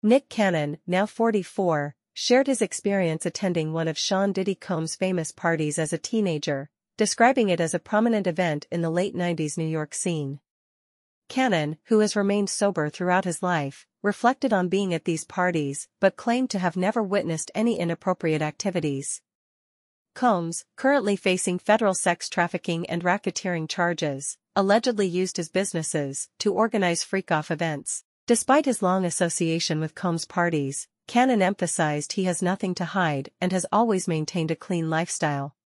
Nick Cannon, now 44, shared his experience attending one of Sean Diddy Combs' famous parties as a teenager, describing it as a prominent event in the late 90s New York scene. Cannon, who has remained sober throughout his life, reflected on being at these parties but claimed to have never witnessed any inappropriate activities. Combs, currently facing federal sex trafficking and racketeering charges, allegedly used his businesses to organize Freak Off events. Despite his long association with Combs' parties, Cannon emphasized he has nothing to hide and has always maintained a clean lifestyle.